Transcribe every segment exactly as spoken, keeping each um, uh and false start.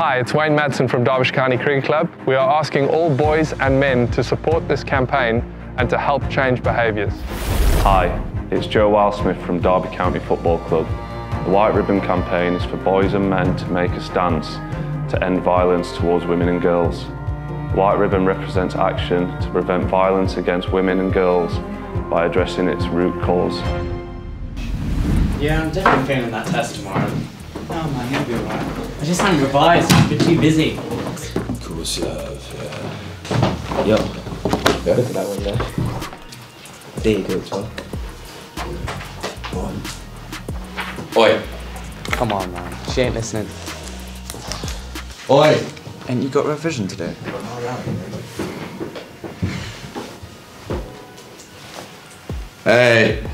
Hi, it's Wayne Madsen from Derbyshire County Cricket Club. We are asking all boys and men to support this campaign and to help change behaviours. Hi, it's Joe Wildsmith from Derby County Football Club. The White Ribbon campaign is for boys and men to make a stance to end violence towards women and girls. White Ribbon represents action to prevent violence against women and girls by addressing its root cause. Yeah, I'm definitely failing that test tomorrow. Oh man, you'll be alright. I just haven't revised, I've been too busy. Of course you have, yeah. Yo. Yeah. Look at that one there. There you go, Tom. One. Oi. Come on, man. She ain't listening. Oi. And you got revision today? Hey.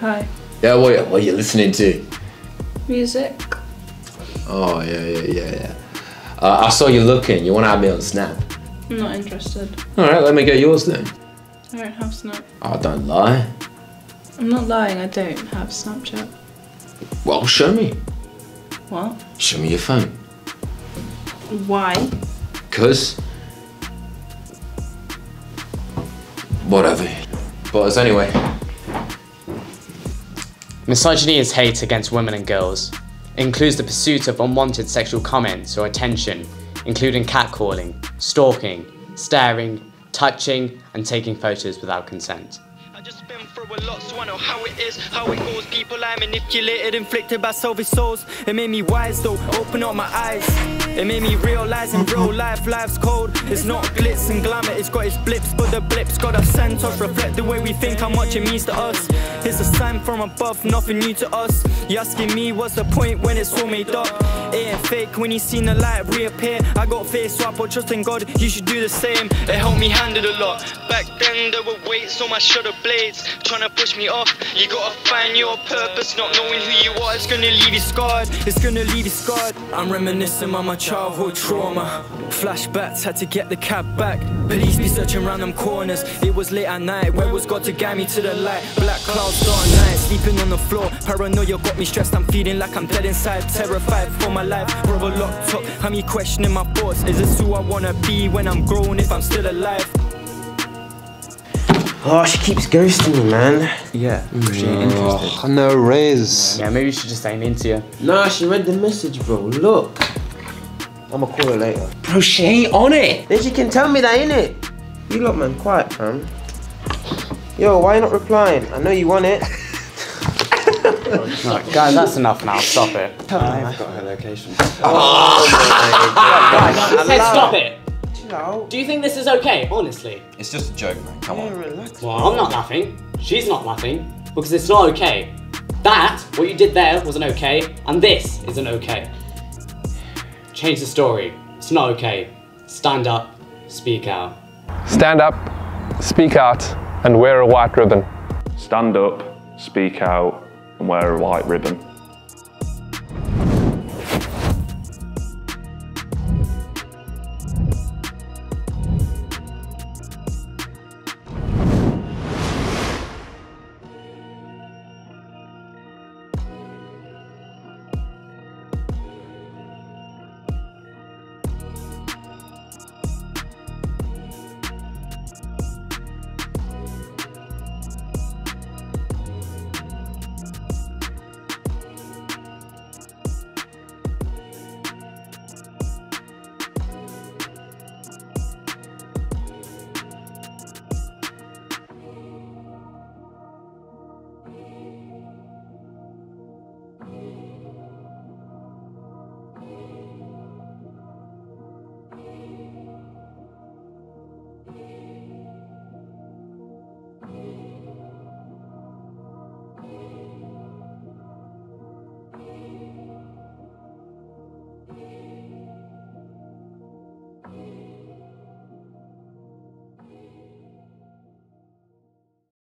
Hi. Yeah, what are, you, what are you listening to? Music. Oh, yeah, yeah, yeah, yeah. Uh, I saw you looking. You want to have me on Snap? I'm not interested. Alright, let me get yours then. I don't have Snap. Oh, don't lie. I'm not lying, I don't have Snapchat. Well, show me. What? Show me your phone. Why? Because... whatever. But anyway. Misogyny is hate against women and girls. It includes the pursuit of unwanted sexual comments or attention, including catcalling, stalking, staring, touching, and taking photos without consent. I just been through a lot, so I know how it is, how it goes. People I manipulated, inflicted by selfish souls. It made me wise though, open up my eyes. It made me realise in real life, life's cold. It's not glitz and glamour, it's got its blips, but the blips got us sent us. Reflect the way we think, how much it means to us. It's a sign from above, nothing new to us. You're asking me what's the point when it's all made up. It ain't fake when you seen the light reappear. I got faith, so I put trust in God, you should do the same. It helped me handle a lot. Back then there were weights, so my shoulder blades trying to push me off. You gotta find your purpose, not knowing who you are. It's gonna leave you scarred, it's gonna leave you scarred. I'm reminiscing on my childhood trauma. Flashbacks, had to get the cab back. Police be searching random corners. It was late at night, where was God to guide me to the light? Black clouds, dark night, sleeping on the floor. Paranoia got me stressed, I'm feeling like I'm dead inside. Terrified for my life, brother locked up. Had me questioning my thoughts. Is this who I wanna be when I'm grown, if I'm still alive? Oh, she keeps ghosting me, man. Yeah, she ain't interested. No Riz. Yeah, maybe she just ain't into you. Nah, she read the message, bro. Look. I'ma call her later. Bro, she ain't on it. Then she can tell me that, innit? You lot, man, quiet, fam. Yo, why you not replying? I know you want it. Right, guys, that's enough now. Stop it. Oh, I've got her location. Oh, oh guys, I said stop it. Do you think this is okay, honestly? It's just a joke, man. Come yeah, on. Relax. Well, I'm not laughing. She's not laughing. Because it's not okay. That, what you did there, wasn't okay. And this isn't okay. Change the story. It's not okay. Stand up, speak out. Stand up, speak out, and wear a white ribbon. Stand up, speak out, and wear a white ribbon.